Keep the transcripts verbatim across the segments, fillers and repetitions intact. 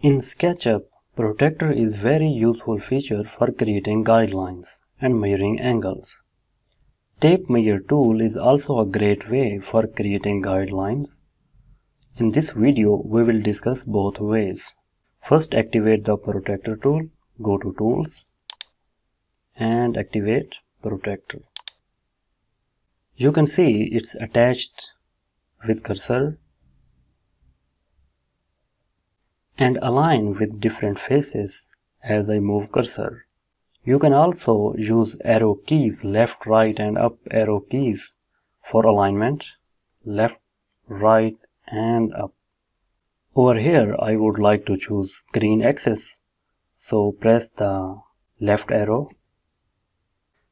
In SketchUp, Protractor is a very useful feature for creating guidelines and measuring angles. Tape Measure tool is also a great way for creating guidelines. In this video, we will discuss both ways. First, activate the Protractor tool. Go to Tools and activate Protractor. You can see it's attached with cursor and align with different faces as I move cursor. You can also use arrow keys, left, right and up arrow keys for alignment, left, right and up. Over here I would like to choose green axis, so press the left arrow.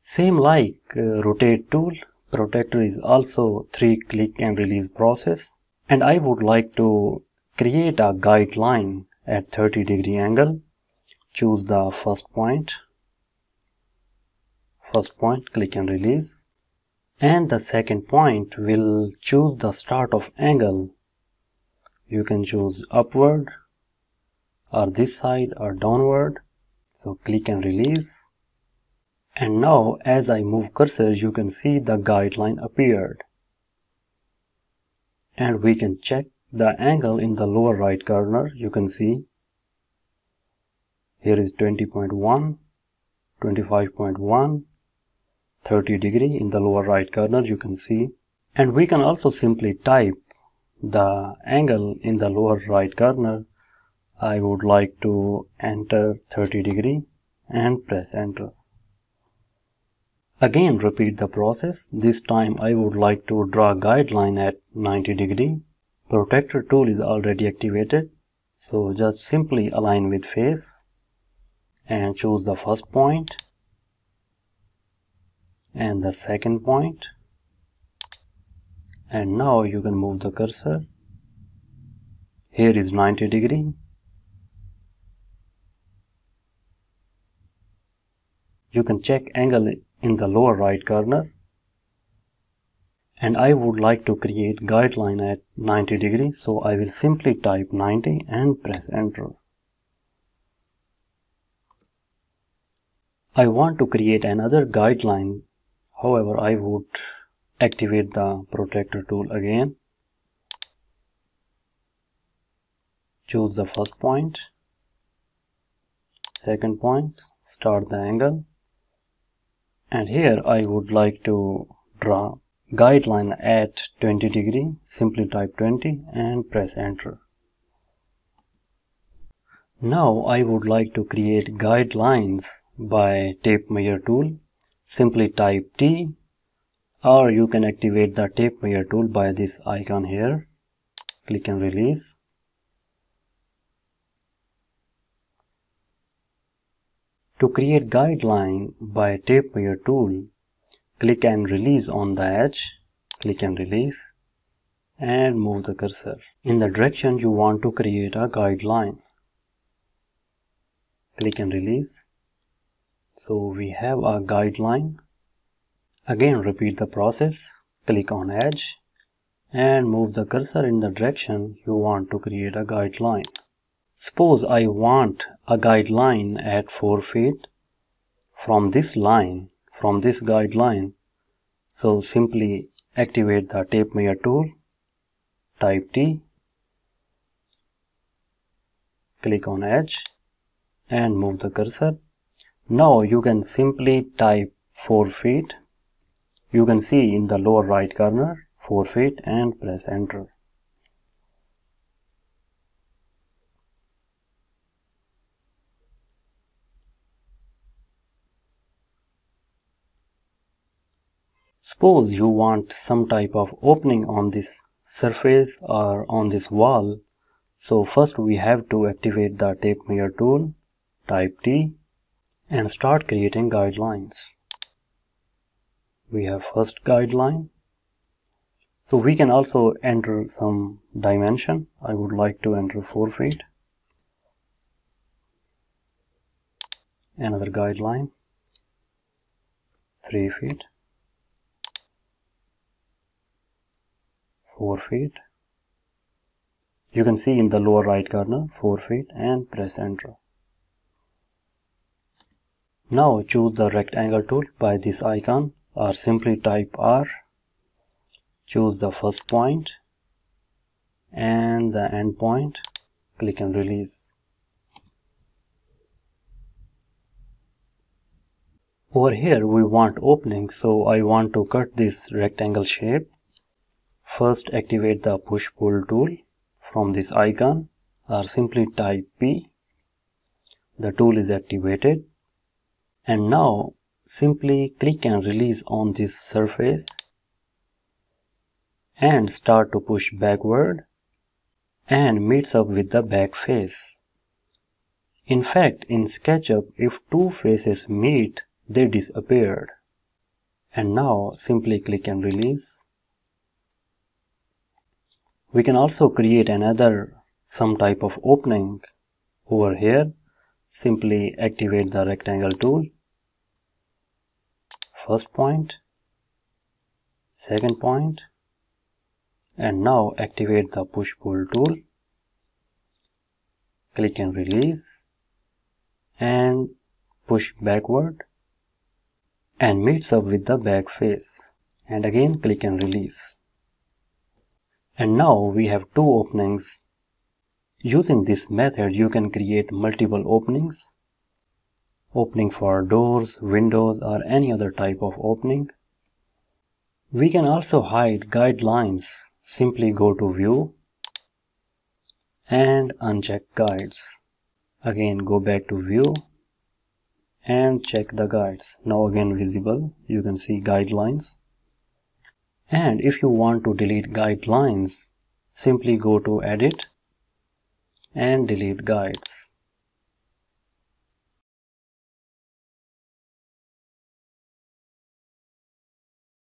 Same like uh, rotate tool, Protractor is also three click and release process, and I would like to create a guideline at thirty degree angle. Choose the first point, first point, click and release, and the second point will choose the start of angle. You can choose upward or this side or downward, so click and release. And now as I move cursor, you can see the guideline appeared, and we can check the angle in the lower right corner. You can see here is twenty point one, twenty-five point one, thirty degree in the lower right corner you can see. And we can also simply type the angle in the lower right corner. I would like to enter thirty degree and press enter. Again repeat the process. This time I would like to draw a guideline at ninety degree. Protractor tool is already activated, so just simply align with face and choose the first point and the second point. And now you can move the cursor. Here is ninety degree. You can check angle in the lower right corner. And I would like to create guideline at ninety degree, so I will simply type ninety and press enter. I want to create another guideline, however I would activate the Protractor tool again. Choose the first point, second point, start the angle, and here I would like to draw guideline at twenty degree. Simply type twenty and press enter. Now I would like to create guidelines by Tape Measure tool. Simply type T, or you can activate the Tape Measure tool by this icon here. Click and release. To create guideline by Tape Measure tool, click and release on the edge, click and release, and move the cursor in the direction you want to create a guideline. Click and release. So we have a guideline. Again repeat the process. Click on edge and move the cursor in the direction you want to create a guideline. Suppose I want a guideline at four feet from this line, from this guideline, so simply activate the Tape Measure tool, type T, click on edge and move the cursor. Now you can simply type four feet. You can see in the lower right corner four feet and press enter. Suppose you want some type of opening on this surface or on this wall, so first we have to activate the Tape Measure tool, type T, and start creating guidelines. We have first guideline, so we can also enter some dimension. I would like to enter four feet. Another guideline, three feet. four feet. You can see in the lower right corner four feet and press enter. Now choose the rectangle tool by this icon or simply type R. Choose the first point and the end point. Click and release. Over here we want opening, so I want to cut this rectangle shape. First activate the push-pull tool from this icon or simply type P. The tool is activated. And now simply click and release on this surface and start to push backward and meets up with the back face. In fact, in SketchUp, if two faces meet, they disappeared. And now simply click and release. We can also create another some type of opening over here. Simply activate the rectangle tool. First point, second point, and now activate the push-pull tool. Click and release and push backward and meets up with the back face, and again click and release. And now we have two openings. Using this method you can create multiple openings. Opening for doors, windows, or any other type of opening. We can also hide guidelines. Simply go to view and uncheck guides. Again go back to view and check the guides. Now again visible, you can see guidelines. And if you want to delete guidelines, simply go to edit and delete guides.